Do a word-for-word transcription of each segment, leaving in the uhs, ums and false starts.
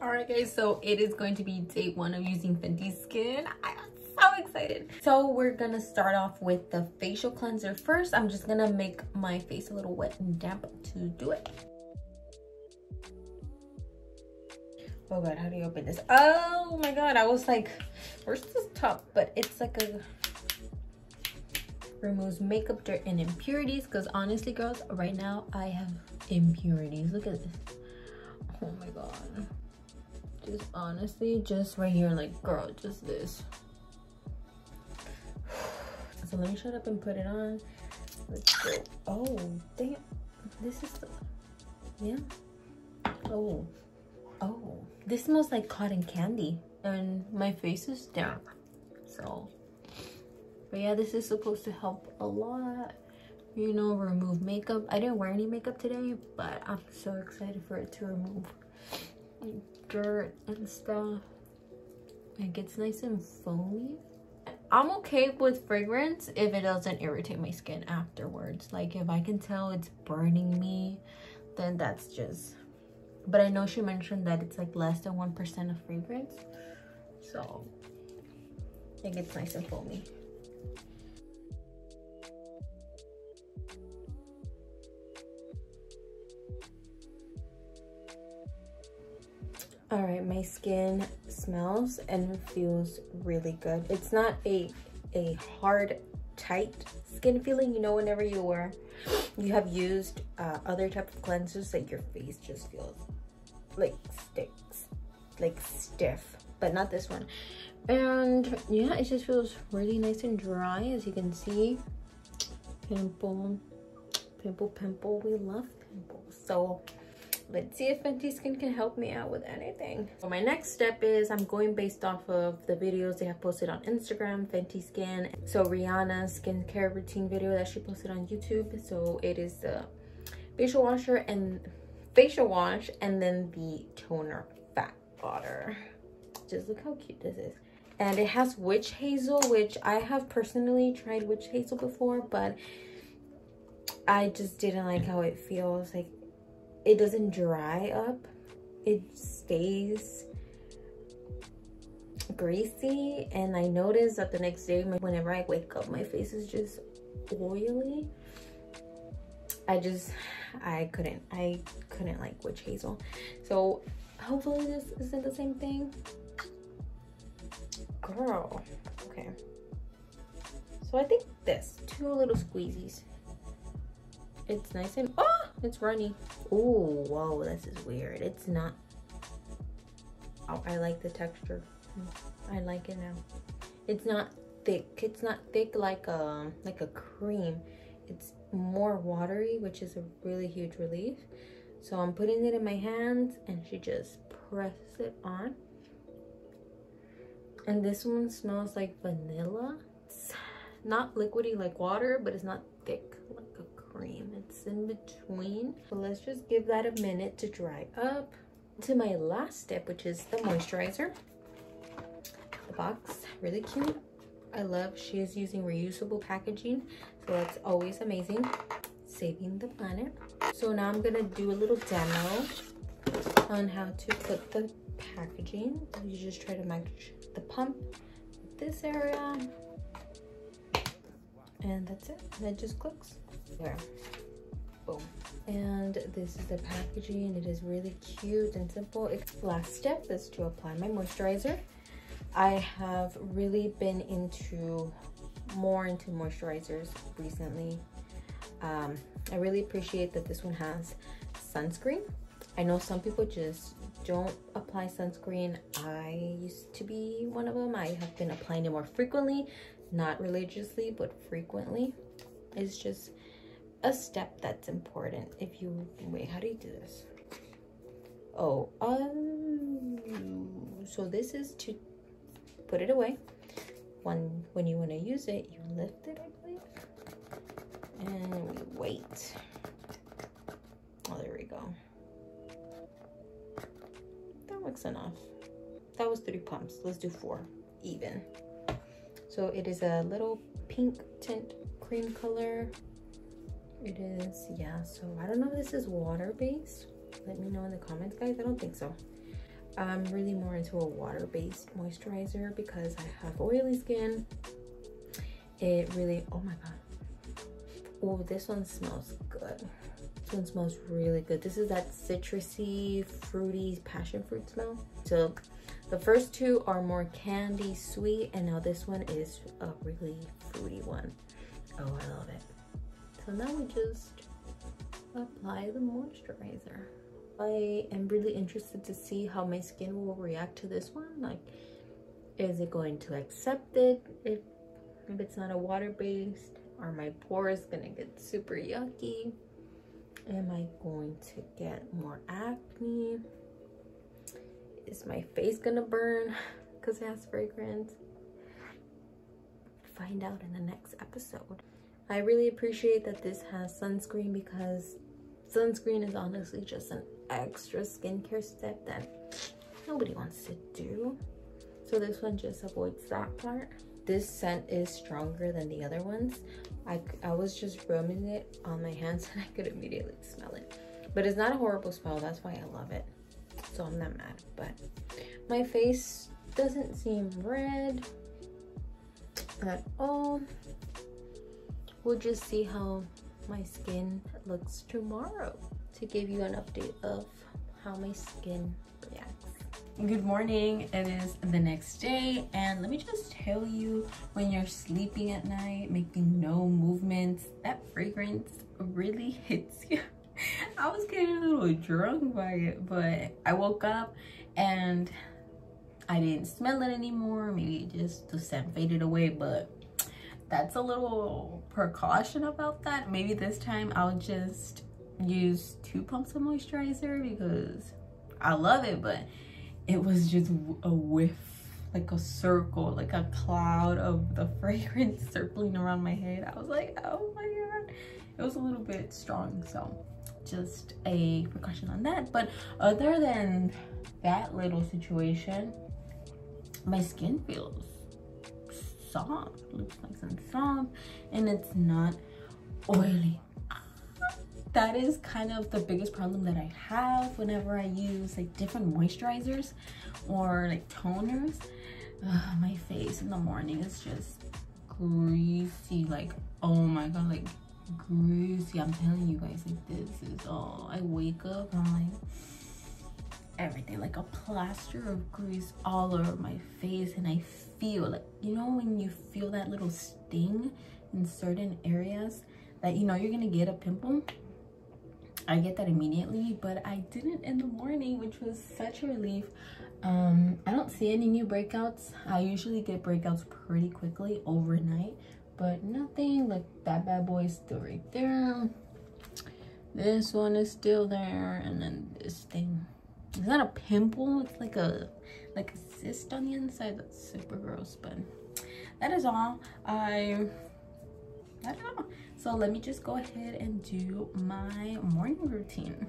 All right guys, so it is going to be day one of using Fenty Skin. I am so excited. So we're gonna start off with the facial cleanser first. I'm just gonna make my face a little wet and damp to do it. Oh god, how do you open this? Oh my god, I was like, where's this top? But it's like a removes makeup, dirt, and impurities, because honestly girls, right now I have impurities. Look at this. Oh my god, just honestly just right here, like girl, just this. So let me shut up and put it on. Let's go. Oh damn, this is the, yeah. Oh, oh, this smells like cotton candy and my face is damp, so but yeah, this is supposed to help a lot, you know, remove makeup. I didn't wear any makeup today, but I'm so excited for it to remove dirt and stuff. It gets nice and foamy. I'm okay with fragrance if it doesn't irritate my skin afterwards. Like if I can tell it's burning me, then that's just, but I know she mentioned that it's like less than one percent of fragrance, so it gets nice and foamy. All right, my skin smells and feels really good. It's not a a hard, tight skin feeling, you know, whenever you were you have used uh, other type of cleansers, like your face just feels like sticks, like stiff, but not this one. And yeah, it just feels really nice and dry, as you can see. Pimple, pimple, pimple, we love pimples. So let's see if Fenty Skin can help me out with anything. So my next step is I'm going based off of the videos they have posted on Instagram, Fenty Skin. So Rihanna's skincare routine video that she posted on YouTube. So it is the facial washer and facial wash, and then the toner fat water. Just look how cute this is. And it has witch hazel, which I have personally tried witch hazel before, but I just didn't like how it feels. Like it doesn't dry up, it stays greasy. And I noticed that the next day, whenever I wake up, my face is just oily. I just, I couldn't, I couldn't like witch hazel. So hopefully this isn't the same thing. Girl, okay. So I think this, two little squeezies. It's nice and, oh, it's runny. Oh, whoa, this is weird. It's not, oh, I like the texture. I like it now. It's not thick. It's not thick like a, like a cream. It's more watery, which is a really huge relief. So I'm putting it in my hands and she just presses it on. And this one smells like vanilla. It's not liquidy like water, but it's not thick like a cream. It's in between. So let's just give that a minute to dry up. To my last step, which is the moisturizer. The box, really cute. I love she is using reusable packaging, so that's always amazing. Saving the planet. So now I'm gonna do a little demo on how to put the packaging. You just try to match the pump with this area, and that's it. And it just clicks there. Boom. And this is the packaging. It is really cute and simple. Last step is to apply my moisturizer. I have really been into more into moisturizers recently. um I really appreciate that this one has sunscreen. I know some people just don't apply sunscreen. I used to be one of them. I have been applying it more frequently, not religiously, but frequently. It's just a step that's important. If you wait, how do you do this? Oh, um, so this is to put it away. When when you want to use it, you lift it, I believe, and we wait. Oh, there we go. Enough. That was three pumps. Let's do four even. So it is a little pink tint cream color. It is, yeah. So I don't know if this is water based. Let me know in the comments guys. I don't think so. I'm really more into a water-based moisturizer because I have oily skin. It really, oh my god. Oh, this one smells good. This one smells really good. This is that citrusy, fruity, passion fruit smell. So the first two are more candy, sweet, and now this one is a really fruity one. Oh, I love it. So now we just apply the moisturizer. I am really interested to see how my skin will react to this one. Like, is it going to accept it if, if it's not a water-based? Are my pores gonna get super yucky? Am I going to get more acne? Is my face gonna burn because it has fragrance? Find out in the next episode. I really appreciate that this has sunscreen because sunscreen is honestly just an extra skincare step that nobody wants to do. So this one just avoids that part. This scent is stronger than the other ones. I, I was just rubbing it on my hands and I could immediately smell it. But it's not a horrible smell, that's why I love it. So I'm not mad, but my face doesn't seem red at all. We'll just see how my skin looks tomorrow to give you an update of how my skin reacts. Good morning, it is the next day, and let me just tell you, when you're sleeping at night, making no movements, that fragrance really hits you. I was getting a little drunk by it, but I woke up and I didn't smell it anymore. Maybe just the scent faded away, but that's a little precaution about that. Maybe this time I'll just use two pumps of moisturizer because I love it, but it was just a whiff, like a circle, like a cloud of the fragrance circling around my head. I was like, oh my god. It was a little bit strong, so just a precaution on that. But other than that little situation, my skin feels soft, looks like some soft, and it's not oily. That is kind of the biggest problem that I have whenever I use like different moisturizers or like toners. Ugh, my face in the morning is just greasy, like oh my god, like greasy. I'm telling you guys, like this is all. I wake up and I'm like everything, like a plaster of grease all over my face, and I feel like, you know when you feel that little sting in certain areas that you know you're gonna get a pimple? I get that immediately, but I didn't in the morning, which was such a relief. um I don't see any new breakouts. I usually get breakouts pretty quickly overnight, but nothing like that. Bad boy is still right there, this one is still there, and then this thing. It's not a pimple, it's like a like a cyst on the inside. That's super gross, but that is all. I I don't know. So let me just go ahead and do my morning routine.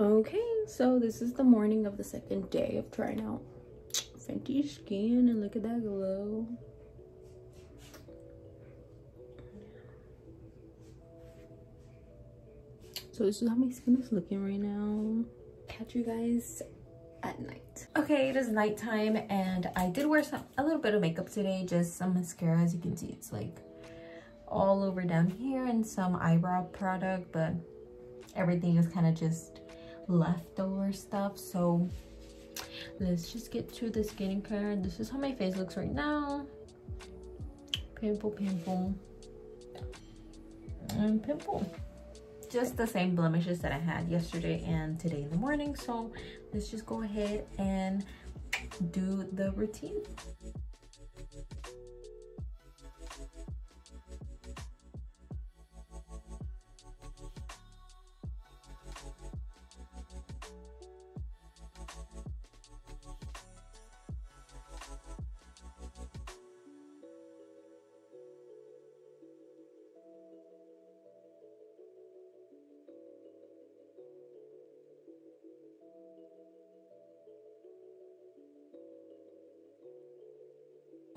Okay, so this is the morning of the second day of trying out Fenty Skin, and look at that glow. So this is how my skin is looking right now. Catch you guys at night. Okay, it is nighttime, and I did wear some a little bit of makeup today, just some mascara. As you can see, it's like all over down here, and some eyebrow product, but everything is kind of just leftover stuff. So let's just get to the skincare. This is how my face looks right now. Pimple, pimple, and pimple. Just the same blemishes that I had yesterday and today in the morning. So let's just go ahead and do the routine.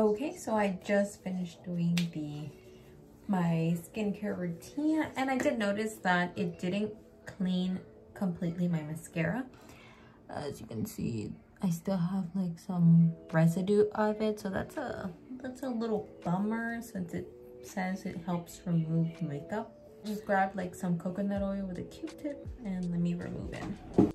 Okay, so I just finished doing the my skincare routine, and I did notice that it didn't clean completely my mascara. As you can see, I still have like some residue of it, so that's a that's a little bummer since it says it helps remove makeup. Just grab like some coconut oil with a Q-tip and let me remove it.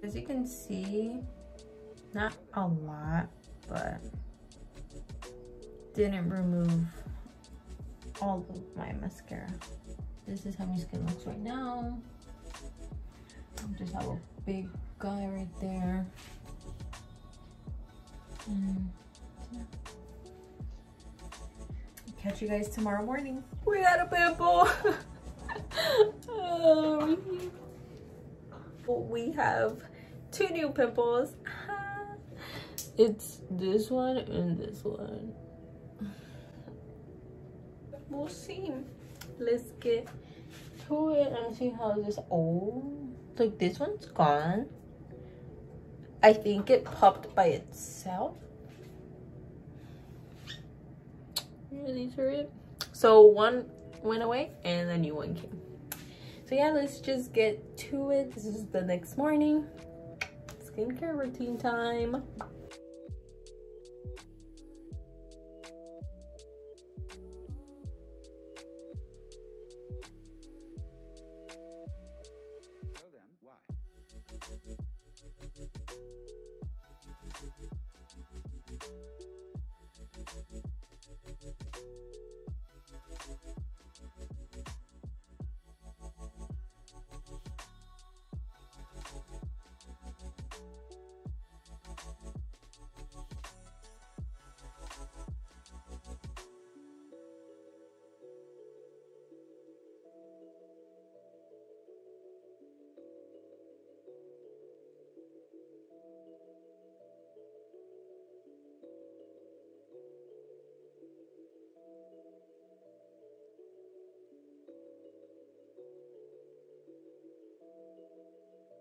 As you can see, not a lot, but didn't remove all of my mascara. This is how my skin looks right now. I just have a big guy right there. And yeah. Catch you guys tomorrow morning. We got a pimple. um, we have two new pimples. It's this one and this one. We'll see. Let's get to it and see how this. Oh, like this one's gone. I think it popped by itself. Yeah, these are it. So one went away and a new one came. So yeah, let's just get to it. This is the next morning. Skincare routine time.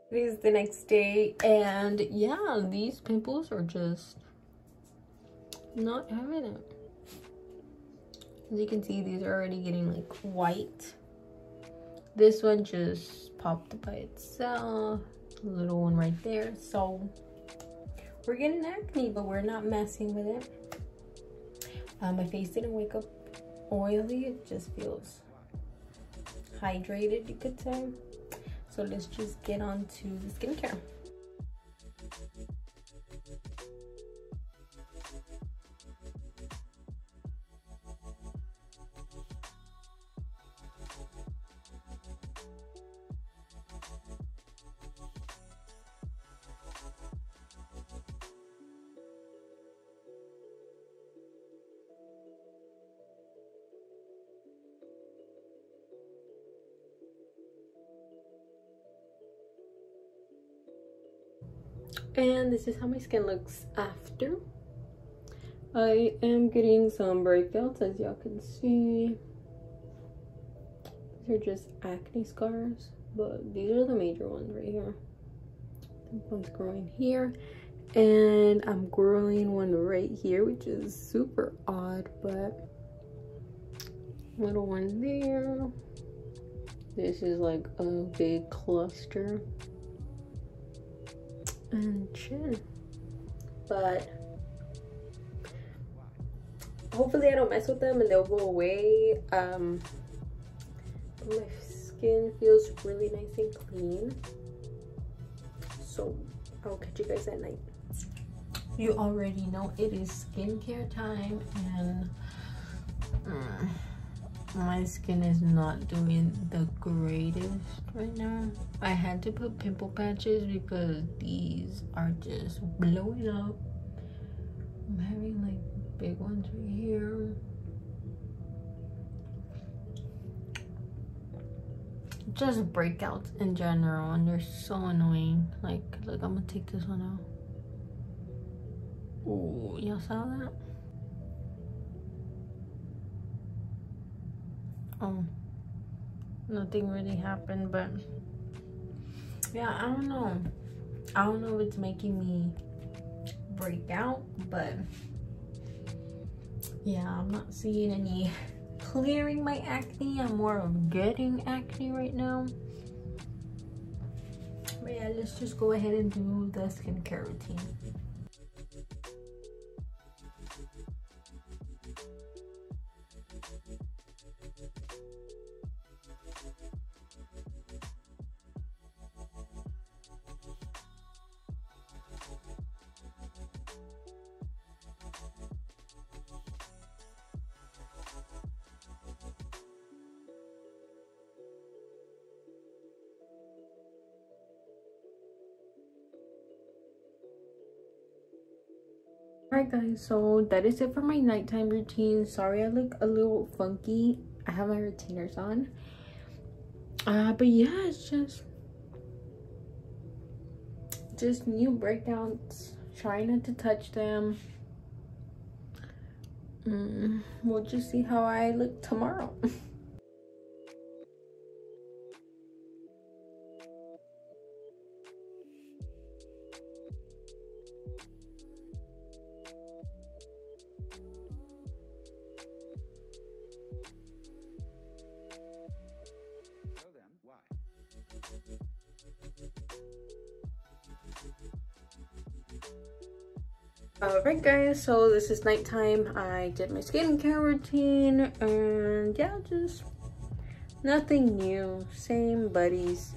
It is the next day, and yeah, these pimples are just not having it. As you can see, these are already getting like white. This one just popped by itself. The little one right there. So we're getting acne, but we're not messing with it. Uh, my face didn't wake up oily. It just feels hydrated, you could say. So let's just get on to the skincare. And this is how my skin looks after. I am getting some breakouts, as y'all can see. These are just acne scars, but these are the major ones right here. This one's growing here, and I'm growing one right here, which is super odd, but little one there. This is like a big cluster. And chin, but hopefully I don't mess with them and they'll go away. Um my skin feels really nice and clean, so I'll catch you guys at night. You already know it is skincare time, and mm, my skin is not doing the greatest right now. I had to put pimple patches because these are just blowing up. I'm having like big ones right here. Just breakouts in general, and they're so annoying. Like, look, I'm gonna take this one out. Ooh, y'all saw that? Oh, nothing really happened, but yeah, I don't know. I don't know if it's making me break out, but yeah, I'm not seeing any clearing my acne. I'm more of getting acne right now. But yeah, let's just go ahead and do the skincare routine. Alright guys, so that is it for my nighttime routine. Sorry I look a little funky. I have my retainers on. Uh, but yeah, it's just just new breakouts. Try not to touch them. Mm, we'll just see how I look tomorrow. Alright guys, so this is nighttime. I did my skincare routine and yeah, just nothing new, same buddies.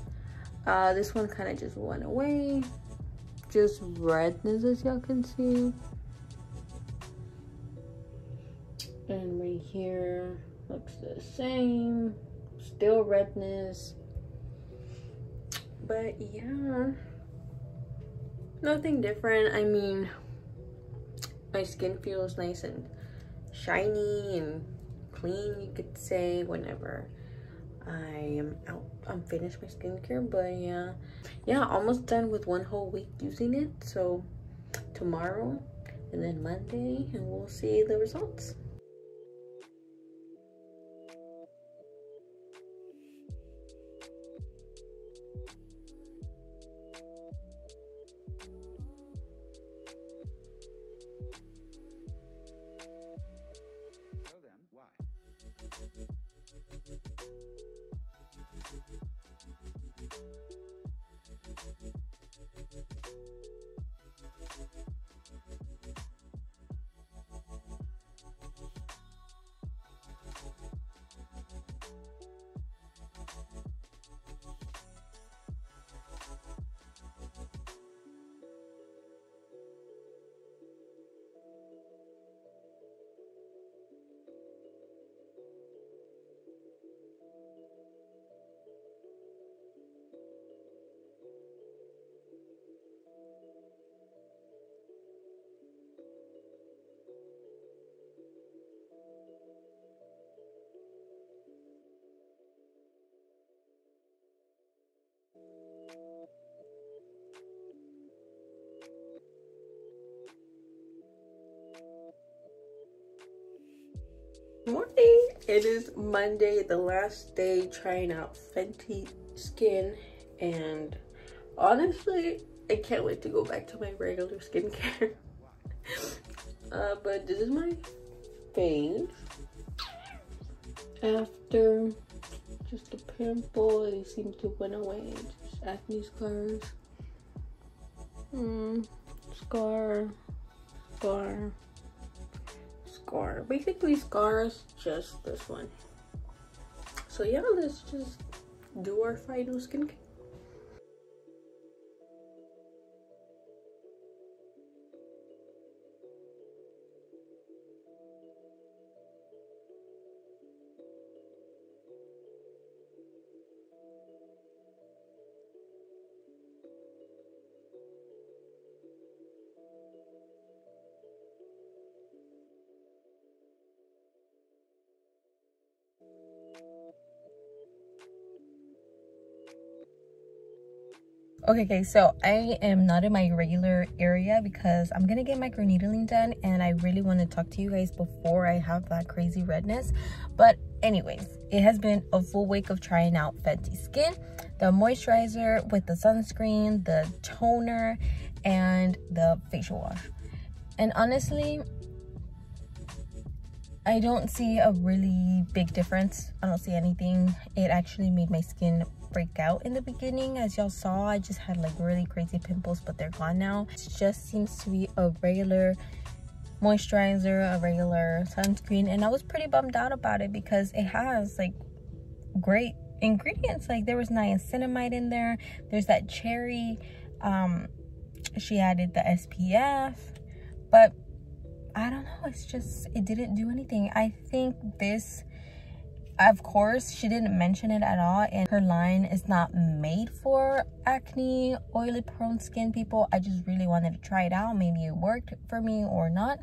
Uh, this one kind of just went away, just redness as y'all can see. And right here looks the same, still redness, but yeah, nothing different. I mean, my skin feels nice and shiny and clean, you could say, whenever I am out. I'm finished my skincare, but yeah. Yeah, almost done with one whole week using it. So tomorrow and then Monday, and we'll see the results. Morning. It is Monday, the last day trying out Fenty Skin, and honestly I can't wait to go back to my regular skincare. Uh, but this is my face after just a pimple. It seems to went away, just acne scars. mm, scar scar Scar. Basically scars, just this one. So yeah, let's just do our final skincare. Okay, okay, so I am not in my regular area because I'm gonna get microneedling done, and I really want to talk to you guys before I have that crazy redness. But anyways, it has been a full week of trying out Fenty Skin, the moisturizer with the sunscreen, the toner, and the facial wash. And honestly, I don't see a really big difference. I don't see anything. It actually made my skin break out in the beginning. As y'all saw, I just had like really crazy pimples, but they're gone now. It just seems to be a regular moisturizer, a regular sunscreen, and I was pretty bummed out about it because it has like great ingredients. Like there was niacinamide in there, there's that cherry, um she added the S P F, but I don't know, it's just, it didn't do anything. I think this, of course, she didn't mention it at all, and her line is not made for acne, oily prone skin people. I just really wanted to try it out. Maybe it worked for me or not,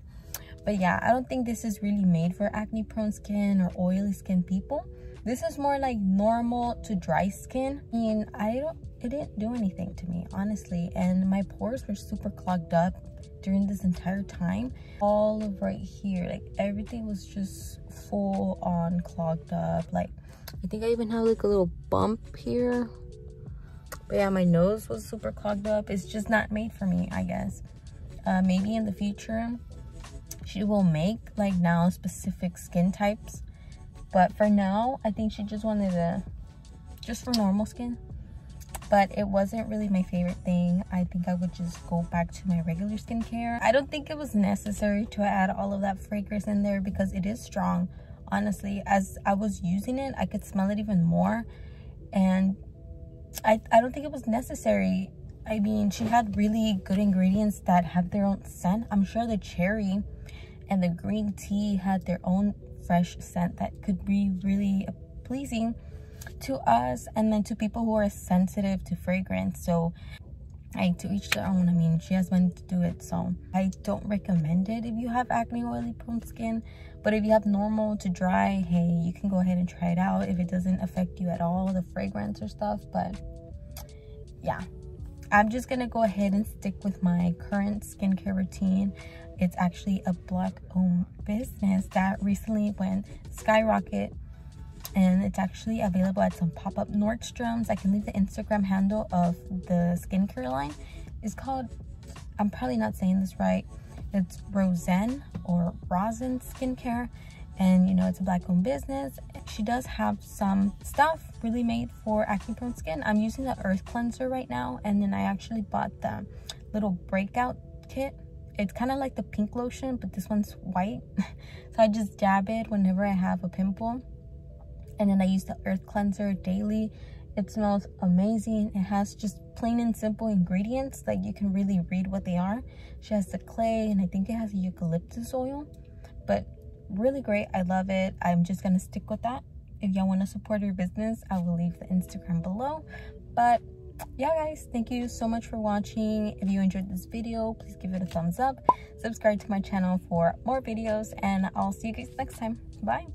but yeah, I don't think this is really made for acne prone skin or oily skin people. This is more like normal to dry skin, and I don't, it didn't do anything to me, honestly. And my pores were super clogged up during this entire time, all of right here, like everything was just full on clogged up. Like I think I even have like a little bump here, but yeah, my nose was super clogged up. It's just not made for me, I guess. Uh maybe in the future she will make like now specific skin types, but for now I think she just wanted to just for normal skin. But it wasn't really my favorite thing. I think I would just go back to my regular skincare. I don't think it was necessary to add all of that fragrance in there because it is strong. Honestly, as I was using it, I could smell it even more. And I, I don't think it was necessary. I mean, she had really good ingredients that have their own scent. I'm sure the cherry and the green tea had their own fresh scent that could be really pleasing to us, and then to people who are sensitive to fragrance. So I to each their own. I mean, she has money to do it, so I don't recommend it if you have acne, oily prone skin. But if you have normal to dry, hey, you can go ahead and try it out if it doesn't affect you at all, the fragrance or stuff. But yeah, I'm just gonna go ahead and stick with my current skincare routine. It's actually a black owned business that recently went skyrocket, and it's actually available at some pop-up Nordstroms. I can leave the Instagram handle of the skincare line. It's called, I'm probably not saying this right, it's Rosen or Rosen Skincare, and you know, it's a black-owned business. She does have some stuff really made for acne-prone skin. I'm using the Earth Cleanser right now, and then I actually bought the little breakout kit. It's kind of like the pink lotion, but this one's white. So I just dab it whenever I have a pimple. And then I use the Earth Cleanser daily. It smells amazing. It has just plain and simple ingredients. Like you can really read what they are. She has the clay, and I think it has a eucalyptus oil. But really great. I love it. I'm just going to stick with that. If y'all want to support her business, I will leave the Instagram below. But yeah, guys, thank you so much for watching. If you enjoyed this video, please give it a thumbs up. Subscribe to my channel for more videos. And I'll see you guys next time. Bye.